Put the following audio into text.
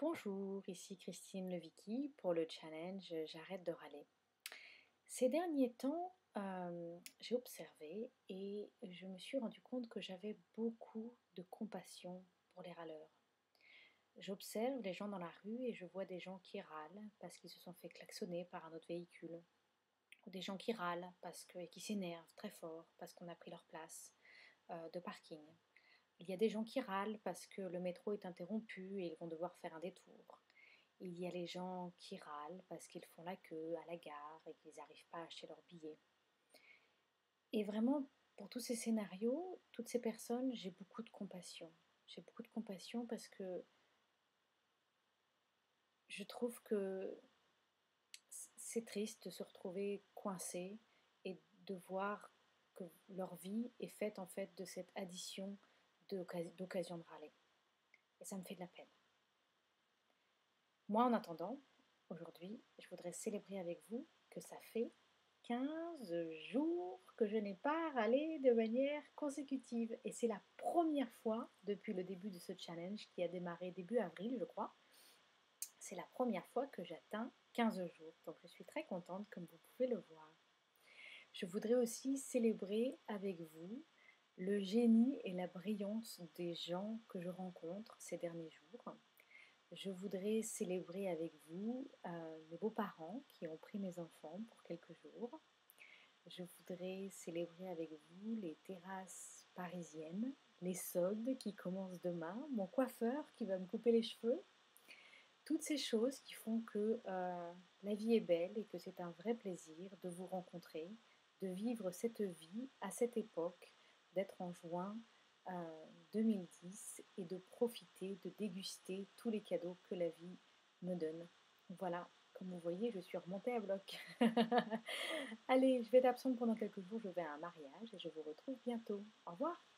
Bonjour, ici Christine Lewicki pour le challenge J'arrête de râler. Ces derniers temps, j'ai observé et je me suis rendu compte que j'avais beaucoup de compassion pour les râleurs. J'observe les gens dans la rue et je vois des gens qui râlent parce qu'ils se sont fait klaxonner par un autre véhicule. Ou des gens qui râlent et qui s'énervent très fort parce qu'on a pris leur place de parking. Il y a des gens qui râlent parce que le métro est interrompu et ils vont devoir faire un détour. Il y a les gens qui râlent parce qu'ils font la queue à la gare et qu'ils n'arrivent pas à acheter leurs billets. Et vraiment, pour tous ces scénarios, toutes ces personnes, j'ai beaucoup de compassion. J'ai beaucoup de compassion parce que je trouve que c'est triste de se retrouver coincé et de voir que leur vie est faite en fait de cette addition d'occasion de râler. Et ça me fait de la peine. Moi, en attendant, aujourd'hui, je voudrais célébrer avec vous que ça fait 15 jours que je n'ai pas râlé de manière consécutive. Et c'est la première fois depuis le début de ce challenge qui a démarré début avril, je crois. C'est la première fois que j'atteins 15 jours. Donc je suis très contente, comme vous pouvez le voir. Je voudrais aussi célébrer avec vous le génie et la brillance des gens que je rencontre ces derniers jours. Je voudrais célébrer avec vous mes beaux-parents qui ont pris mes enfants pour quelques jours. Je voudrais célébrer avec vous les terrasses parisiennes, les soldes qui commencent demain, mon coiffeur qui va me couper les cheveux. Toutes ces choses qui font que la vie est belle et que c'est un vrai plaisir de vous rencontrer, de vivre cette vie à cette époque, d'être en juin 2010 et de profiter, de déguster tous les cadeaux que la vie me donne. Voilà, comme vous voyez, je suis remontée à bloc. Allez, je vais être absente pendant quelques jours, je vais à un mariage et je vous retrouve bientôt. Au revoir.